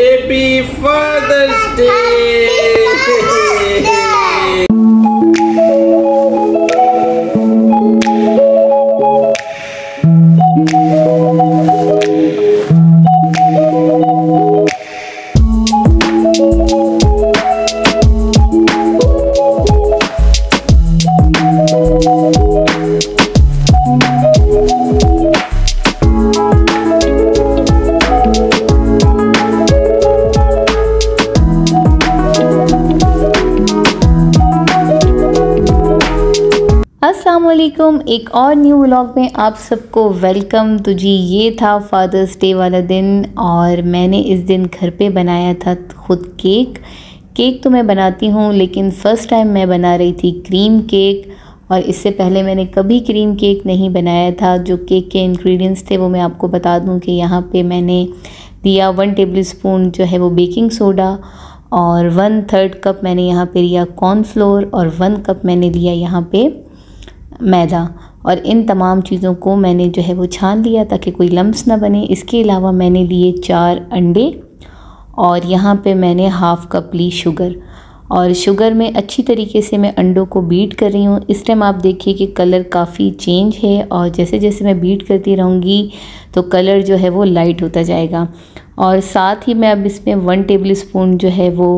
Happy Father's Day! अस्सलामुअलैकुम, एक और न्यू व्लॉग में आप सबको वेलकम। तो जी ये था फादर्स डे वाला दिन और मैंने इस दिन घर पे बनाया था ख़ुद केक। तो मैं बनाती हूँ लेकिन फ़र्स्ट टाइम मैं बना रही थी क्रीम केक और इससे पहले मैंने कभी क्रीम केक नहीं बनाया था। जो केक के इंग्रेडिएंट्स थे वो मैं आपको बता दूँ कि यहाँ पे मैंने दिया 1 टेबलस्पून जो है वो बेकिंग सोडा और 1/3 कप मैंने यहाँ पर लिया कॉर्नफ्लोर और 1 कप मैंने लिया यहाँ पर मैदा। और इन तमाम चीज़ों को मैंने जो है वो छान लिया ताकि कोई लम्स ना बने। इसके अलावा मैंने लिए 4 अंडे और यहाँ पे मैंने 1/2 कप ली शुगर। और शुगर में अच्छी तरीके से मैं अंडों को बीट कर रही हूँ। इस टाइम आप देखिए कि कलर काफ़ी चेंज है और जैसे जैसे मैं बीट करती रहूँगी तो कलर जो है वो लाइट होता जाएगा। और साथ ही मैं अब इसमें 1 टेबलस्पून जो है वो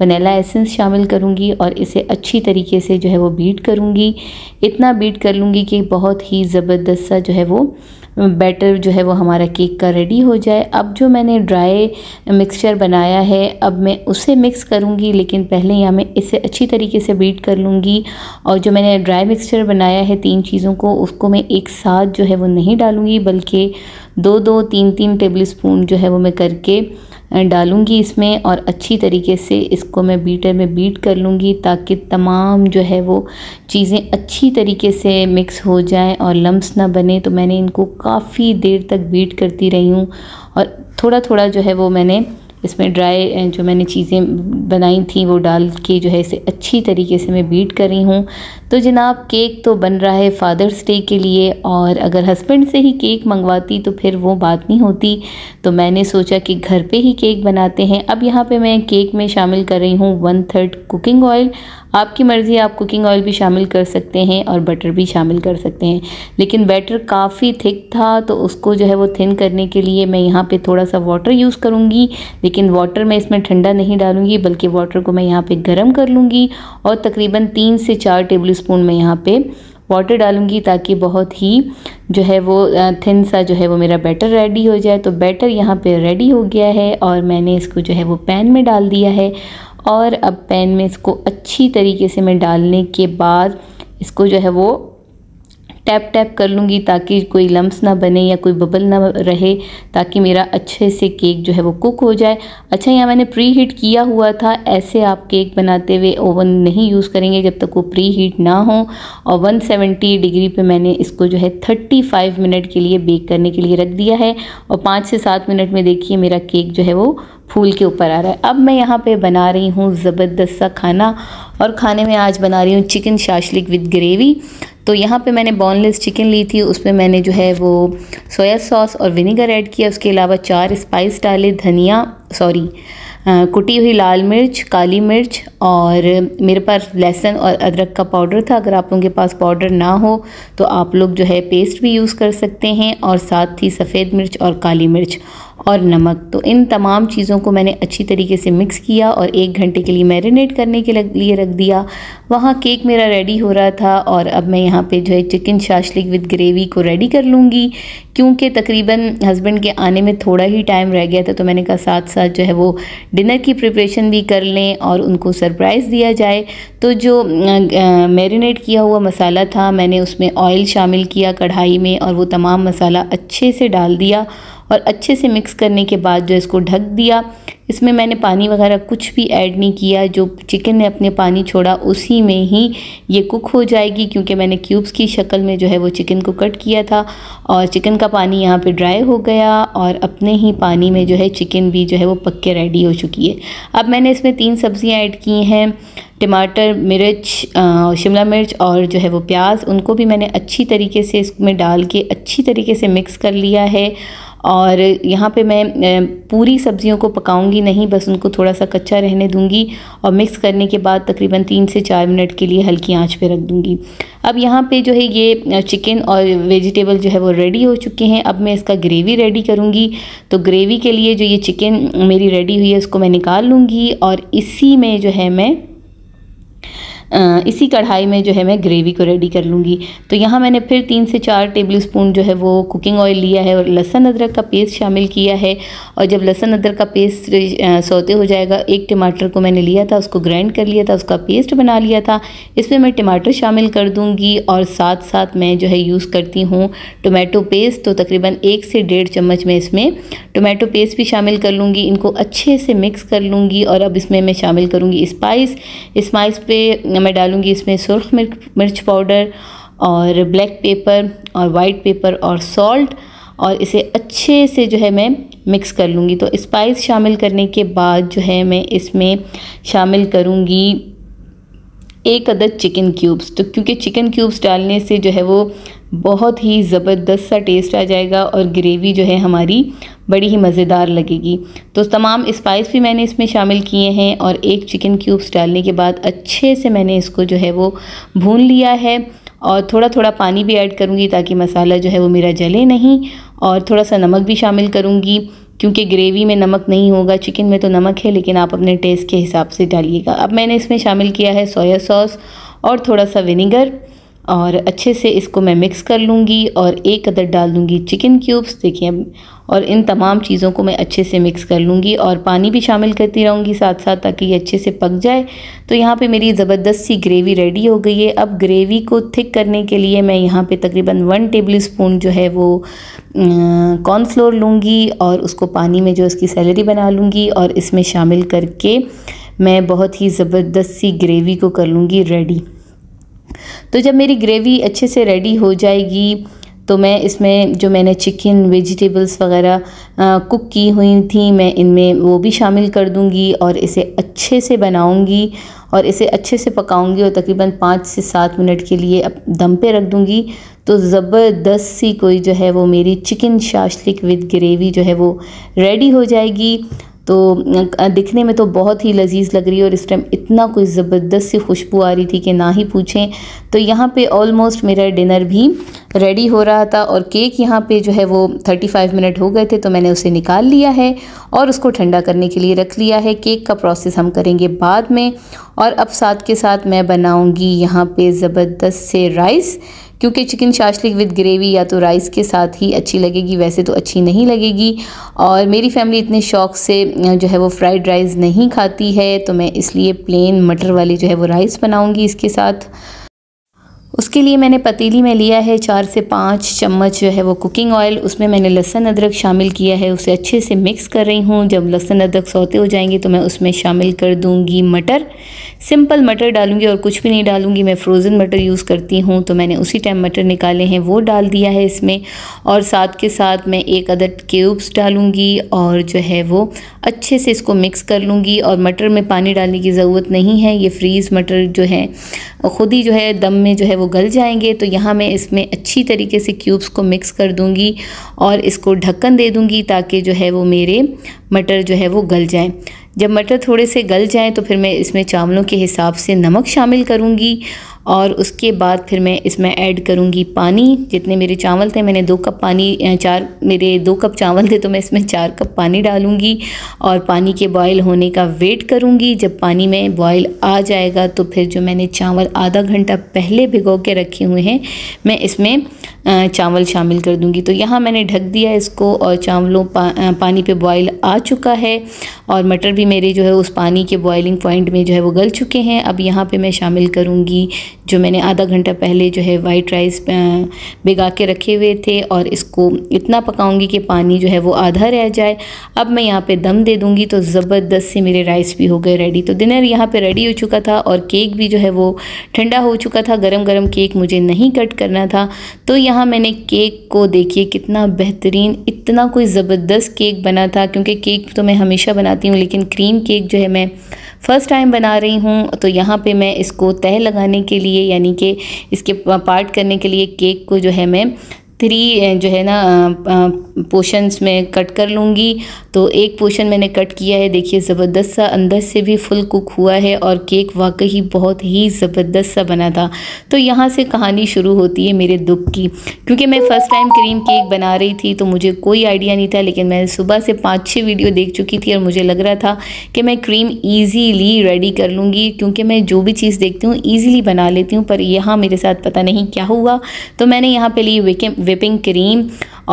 वनीला एसेंस शामिल करूंगी और इसे अच्छी तरीके से जो है वो बीट करूंगी। इतना बीट कर लूँगी कि बहुत ही ज़बरदस्त सा जो है वो बैटर जो है वो हमारा केक का रेडी हो जाए। अब जो मैंने ड्राई मिक्सचर बनाया है अब मैं उसे मिक्स करूंगी, लेकिन पहले यहाँ मैं इसे अच्छी तरीके से बीट कर लूँगी। और जो मैंने ड्राई मिक्सचर बनाया है 3 चीज़ों को, उसको मैं एक साथ जो है वो नहीं डालूँगी बल्कि 2-2, 3-3 टेबलस्पून जो है वो मैं करके डालूंगी इसमें और अच्छी तरीके से इसको मैं बीटर में बीट कर लूँगी ताकि तमाम जो है वो चीज़ें अच्छी तरीके से मिक्स हो जाएं और लम्स ना बने। तो मैंने इनको काफ़ी देर तक बीट करती रही हूँ और थोड़ा थोड़ा जो है वो मैंने इसमें ड्राई जो मैंने चीज़ें बनाई थी वो डाल के जो है इसे अच्छी तरीके से मैं बीट कर रही हूँ। तो जनाब केक तो बन रहा है फादर्स डे के लिए और अगर हस्बैंड से ही केक मंगवाती तो फिर वो बात नहीं होती, तो मैंने सोचा कि घर पे ही केक बनाते हैं। अब यहाँ पे मैं केक में शामिल कर रही हूँ 1/3 कुकिंग ऑयल। आपकी मर्ज़ी, आप कुकिंग ऑयल भी शामिल कर सकते हैं और बटर भी शामिल कर सकते हैं। लेकिन बैटर काफ़ी थिक था तो उसको जो है वो थिन करने के लिए मैं यहाँ पे थोड़ा सा वाटर यूज़ करूँगी, लेकिन वाटर मैं इसमें ठंडा नहीं डालूँगी बल्कि वाटर को मैं यहाँ पे गर्म कर लूँगी और तकरीबन 3 से 4 टेबलस्पून मैं यहाँ पे वाटर डालूँगी ताकि बहुत ही जो है वो थिन सा जो है वो मेरा बैटर रेडी हो जाए। तो बैटर यहाँ पे रेडी हो गया है और मैंने इसको जो है वो पैन में डाल दिया है और अब पैन में इसको अच्छी तरीके से मैं डालने के बाद इसको जो है वो टैप टैप कर लूँगी ताकि कोई लम्स ना बने या कोई बबल ना रहे, ताकि मेरा अच्छे से केक जो है वो कुक हो जाए। अच्छा, यहाँ मैंने प्री हीट किया हुआ था। ऐसे आप केक बनाते हुए ओवन नहीं यूज़ करेंगे जब तक वो प्री हीट ना हो। और 170 डिग्री पे मैंने इसको जो है 35 मिनट के लिए बेक करने के लिए रख दिया है और 5 से 7 मिनट में देखिए मेरा केक जो है वो फूल के ऊपर आ रहा है। अब मैं यहाँ पे बना रही हूँ ज़बरदस्त सा खाना और खाने में आज बना रही हूँ चिकन शाशलिक विद ग्रेवी। तो यहाँ पे मैंने बोनलेस चिकन ली थी, उसमें मैंने जो है वो सोया सॉस और विनेगर ऐड किया। उसके अलावा 4 स्पाइस डाले, कुटी हुई लाल मिर्च, काली मिर्च और मेरे पास लहसुन और अदरक का पाउडर था। अगर आप लोगों के पास पाउडर ना हो तो आप लोग जो है पेस्ट भी यूज़ कर सकते हैं और साथ ही सफ़ेद मिर्च और काली मिर्च और नमक। तो इन तमाम चीज़ों को मैंने अच्छी तरीके से मिक्स किया और 1 घंटे के लिए मैरिनेट करने के लिए रख दिया। वहाँ केक मेरा रेडी हो रहा था और अब मैं यहाँ पे जो है चिकन शाशलिक विद ग्रेवी को रेडी कर लूँगी क्योंकि तकरीबन हस्बैंड के आने में थोड़ा ही टाइम रह गया था। तो मैंने कहा साथ साथ जो है वो डिनर की प्रिपरेशन भी कर लें और उनको सरप्राइज़ दिया जाए। तो जो मैरिनेट किया हुआ मसाला था मैंने उसमें ऑयल शामिल किया कढ़ाई में और वो तमाम मसाला अच्छे से डाल दिया और अच्छे से मिक्स करने के बाद जो इसको ढक दिया। इसमें मैंने पानी वगैरह कुछ भी ऐड नहीं किया, जो चिकन ने अपने पानी छोड़ा उसी में ही ये कुक हो जाएगी क्योंकि मैंने क्यूब्स की शक्ल में जो है वो चिकन को कट किया था। और चिकन का पानी यहाँ पे ड्राई हो गया और अपने ही पानी में जो है चिकन भी जो है वो पक के रेडी हो चुकी है। अब मैंने इसमें 3 सब्ज़ियाँ ऐड की हैं, टमाटर, मिर्च, शिमला मिर्च और जो है वो प्याज। उनको भी मैंने अच्छी तरीके से इसमें डाल के अच्छी तरीके से मिक्स कर लिया है और यहाँ पे मैं पूरी सब्जियों को पकाऊंगी नहीं, बस उनको थोड़ा सा कच्चा रहने दूंगी और मिक्स करने के बाद तकरीबन 3 से 4 मिनट के लिए हल्की आंच पे रख दूंगी। अब यहाँ पे जो है ये चिकन और वेजिटेबल जो है वो रेडी हो चुके हैं। अब मैं इसका ग्रेवी रेडी करूँगी। तो ग्रेवी के लिए जो ये चिकन मेरी रेडी हुई है उसको मैं निकाल लूँगी और इसी में जो है मैं इसी कढ़ाई में जो है मैं ग्रेवी को रेडी कर लूँगी। तो यहाँ मैंने फिर 3 से 4 टेबलस्पून जो है वो कुकिंग ऑयल लिया है और लहसुन अदरक का पेस्ट शामिल किया है। और जब लहसुन अदरक का पेस्ट सौते हो जाएगा, 1 टमाटर को मैंने लिया था, उसको ग्राइंड कर लिया था, उसका पेस्ट बना लिया था, इसमें मैं टमाटर शामिल कर दूँगी। और साथ साथ मैं जो है यूज़ करती हूँ टोमेटो पेस्ट, तो तकरीबन 1 से 1.5 चम्मच मैं इसमें टोमेटो पेस्ट भी शामिल कर लूँगी। इनको अच्छे से मिक्स कर लूँगी और अब इसमें मैं शामिल करूँगी स्पाइस। स्पाइस पे मैं डालूंगी इसमें सुर्ख मिर्च पाउडर और ब्लैक पेपर और वाइट पेपर और सॉल्ट, और इसे अच्छे से जो है मैं मिक्स कर लूँगी। तो स्पाइस शामिल करने के बाद जो है मैं इसमें शामिल करूँगी 1 अदद चिकन क्यूब्स। तो क्योंकि चिकन क्यूब्स डालने से जो है वो बहुत ही ज़बरदस्त सा टेस्ट आ जाएगा और ग्रेवी जो है हमारी बड़ी ही मज़ेदार लगेगी। तो तमाम स्पाइस भी मैंने इसमें शामिल किए हैं और 1 चिकन क्यूब्स डालने के बाद अच्छे से मैंने इसको जो है वो भून लिया है। और थोड़ा थोड़ा पानी भी ऐड करूँगी ताकि मसाला जो है वो मेरा जले नहीं, और थोड़ा सा नमक भी शामिल करूँगी क्योंकि ग्रेवी में नमक नहीं होगा, चिकन में तो नमक है, लेकिन आप अपने टेस्ट के हिसाब से डालिएगा। अब मैंने इसमें शामिल किया है सोया सॉस और थोड़ा सा विनेगर और अच्छे से इसको मैं मिक्स कर लूँगी और 1 अदद डाल दूँगी चिकन क्यूब्स, देखिए। और इन तमाम चीज़ों को मैं अच्छे से मिक्स कर लूँगी और पानी भी शामिल करती रहूँगी साथ साथ ताकि ये अच्छे से पक जाए। तो यहाँ पे मेरी ज़बरदस्त सी ग्रेवी रेडी हो गई है। अब ग्रेवी को थिक करने के लिए मैं यहाँ पे तकरीबन 1 टेबलस्पून जो है वो कॉर्नफ्लोर लूँगी और उसको पानी में जो इसकी सैलरी बना लूँगी और इसमें शामिल करके मैं बहुत ही ज़बरदस्त सी ग्रेवी को कर लूँगी रेडी। तो जब मेरी ग्रेवी अच्छे से रेडी हो जाएगी तो मैं इसमें जो मैंने चिकन वेजिटेबल्स वगैरह कुक की हुई थी मैं इनमें वो भी शामिल कर दूंगी और इसे अच्छे से बनाऊंगी और इसे अच्छे से पकाऊंगी और तकरीबन 5 से 7 मिनट के लिए दम पे रख दूंगी। तो ज़बरदस्त सी कोई जो है वो मेरी चिकन शाशलिक विद ग्रेवी जो है वो रेडी हो जाएगी। तो दिखने में तो बहुत ही लजीज़ लग रही है और इस टाइम इतना कोई ज़बरदस्त सी खुशबू आ रही थी कि ना ही पूछें। तो यहाँ पे ऑलमोस्ट मेरा डिनर भी रेडी हो रहा था और केक यहाँ पे जो है वो 35 मिनट हो गए थे तो मैंने उसे निकाल लिया है और उसको ठंडा करने के लिए रख लिया है। केक का प्रोसेस हम करेंगे बाद में। और अब साथ के साथ मैं बनाऊँगी यहाँ पे ज़बरदस्त से राइस, क्योंकि चिकन शाशलिक विद ग्रेवी या तो राइस के साथ ही अच्छी लगेगी, वैसे तो अच्छी नहीं लगेगी। और मेरी फैमिली इतने शौक़ से जो है वो फ्राइड राइस नहीं खाती है तो मैं इसलिए प्लेन मटर वाली जो है वो राइस बनाऊंगी इसके साथ। उसके लिए मैंने पतीली में लिया है 4 से 5 चम्मच जो है वो कुकिंग ऑयल, उसमें मैंने लहसुन अदरक शामिल किया है, उसे अच्छे से मिक्स कर रही हूँ। जब लहसुन अदरक सौते हो जाएंगे तो मैं उसमें शामिल कर दूँगी मटर, सिंपल मटर डालूँगी और कुछ भी नहीं डालूँगी। मैं फ्रोज़न मटर यूज़ करती हूँ तो मैंने उसी टाइम मटर निकाले हैं वो डाल दिया है इसमें। और साथ के साथ मैं 1 अदद क्यूब्स डालूँगी और जो है वो अच्छे से इसको मिक्स कर लूँगी। और मटर में पानी डालने की ज़रूरत नहीं है, ये फ्रीज़ मटर जो है ख़ुद ही जो है दम में जो है वो गल जाएंगे। तो यहाँ मैं इसमें अच्छी तरीके से क्यूब्स को मिक्स कर दूंगी और इसको ढक्कन दे दूंगी ताकि जो है वो मेरे मटर जो है वो गल जाएं। जब मटर थोड़े से गल जाएं तो फिर मैं इसमें चावलों के हिसाब से नमक शामिल करूंगी और उसके बाद फिर मैं इसमें ऐड करूंगी पानी। जितने मेरे चावल थे, मैंने 2 कप पानी, 2 कप चावल थे तो मैं इसमें 4 कप पानी डालूंगी और पानी के बॉयल होने का वेट करूंगी। जब पानी में बॉयल आ जाएगा तो फिर जो मैंने चावल आधा घंटा पहले भिगो के रखे हुए हैं मैं इसमें चावल शामिल कर दूंगी। तो यहाँ मैंने ढक दिया इसको और चावलों पानी पे बॉयल आ चुका है और मटर भी मेरे जो है उस पानी के बॉइलिंग पॉइंट में जो है वो गल चुके हैं। अब यहाँ पे मैं शामिल करूँगी जो मैंने आधा घंटा पहले जो है वाइट राइस भिगा के रखे हुए थे और इसको इतना पकाऊंगी कि पानी जो है वो आधा रह जाए। अब मैं यहाँ पे दम दे दूँगी। तो ज़बरदस्त से मेरे राइस भी हो गए रेडी। तो डिनर यहाँ पे रेडी हो चुका था और केक भी जो है वो ठंडा हो चुका था। गरम गरम केक मुझे नहीं कट करना था तो यहाँ मैंने केक को देखिए कितना बेहतरीन, इतना कोई ज़बरदस्त केक बना था। क्योंकि केक तो मैं हमेशा बनाती हूँ लेकिन क्रीम केक जो है मैं फ़र्स्ट टाइम बना रही हूँ। तो यहाँ पे मैं इसको तह लगाने के लिए यानी कि इसके पार्ट करने के लिए केक को जो है मैं 3 जो है ना पोर्शंस में कट कर लूँगी। तो एक पोर्शन मैंने कट किया है, देखिए ज़बरदस्त सा अंदर से भी फुल कुक हुआ है और केक वाकई बहुत ही ज़बरदस्त सा बना था। तो यहाँ से कहानी शुरू होती है मेरे दुख की, क्योंकि मैं फ़र्स्ट टाइम क्रीम केक बना रही थी तो मुझे कोई आइडिया नहीं था, लेकिन मैंने सुबह से 5-6 वीडियो देख चुकी थी और मुझे लग रहा था कि मैं क्रीम ईज़ीली रेडी कर लूँगी, क्योंकि मैं जो भी चीज़ देखती हूँ ईज़िली बना लेती हूँ। पर यहाँ मेरे साथ पता नहीं क्या हुआ। तो मैंने यहाँ पर ली विपिंग क्रीम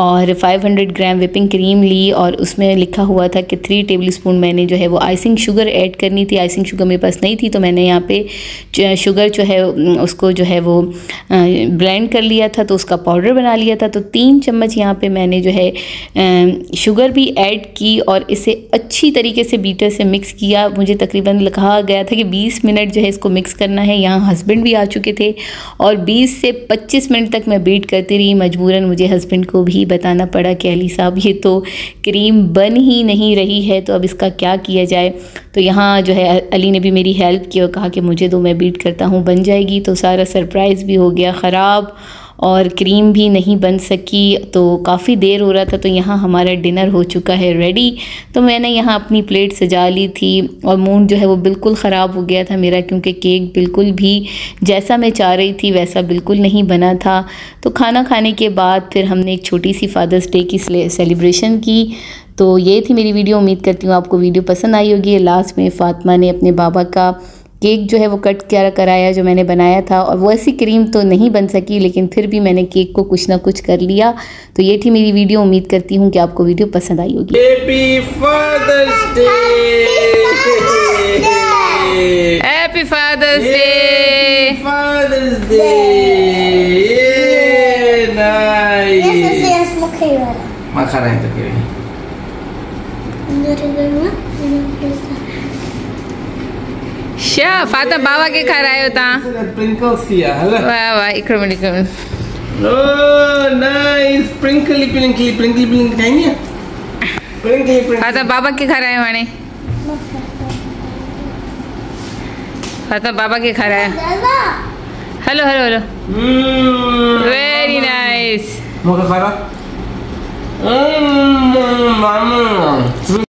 और 500 ग्राम विपिंग क्रीम ली और उसमें लिखा हुआ था कि 3 टेबलस्पून मैंने जो है वो आइसिंग शुगर ऐड करनी थी। आइसिंग शुगर मेरे पास नहीं थी तो मैंने यहाँ पे शुगर जो है उसको जो है वो ब्लेंड कर लिया था, तो उसका पाउडर बना लिया था। तो 3 चम्मच यहाँ पे मैंने जो है शुगर भी ऐड की और इसे अच्छी तरीके से बीटर से मिक्स किया। मुझे तकरीबन लिखा गया था कि 20 मिनट जो है इसको मिक्स करना है। यहाँ हस्बैंड भी आ चुके थे और 20 से 25 मिनट तक मैं बीट करती रही। मजबूरन मुझे हस्बैंड को भी बताना पड़ा कि अली साहब ये तो क्रीम बन ही नहीं रही है, तो अब इसका क्या किया जाए। तो यहाँ जो है अली ने भी मेरी हेल्प की और कहा कि मुझे दो, मैं बीट करता हूँ, बन जाएगी। तो सारा सरप्राइज़ भी हो गया ख़राब और क्रीम भी नहीं बन सकी। तो काफ़ी देर हो रहा था। तो यहाँ हमारा डिनर हो चुका है रेडी। तो मैंने यहाँ अपनी प्लेट सजा ली थी और मूड जो है वो बिल्कुल ख़राब हो गया था मेरा, क्योंकि केक बिल्कुल भी जैसा मैं चाह रही थी वैसा बिल्कुल नहीं बना था। तो खाना खाने के बाद फिर हमने एक छोटी सी फादर्स डे की सेलिब्रेशन की। तो ये थी मेरी वीडियो, उम्मीद करती हूँ आपको वीडियो पसंद आई होगी। लास्ट में फ़ातिमा ने अपने बाबा का केक जो है वो कट कराया जो मैंने बनाया था, और वो ऐसी क्रीम तो नहीं बन सकी, लेकिन फिर भी मैंने केक को कुछ ना कुछ कर लिया। तो ये थी मेरी वीडियो, उम्मीद करती हूँ कि आपको वीडियो पसंद आई होगी। Happy fathers day, fathers day, Fatima बाबा के घर आयो ता प्रिंकल्स या हला वाह वाह इकरम ओ नाइस प्रिंकली प्रिंकली प्रिंकली प्रिंकली काईनी प्रिंकली प्रिंकली फातिमा बाबा के घर आयो वाने फातिमा बाबा के घर आया hello hello hello very nice मोका फातिमा मामा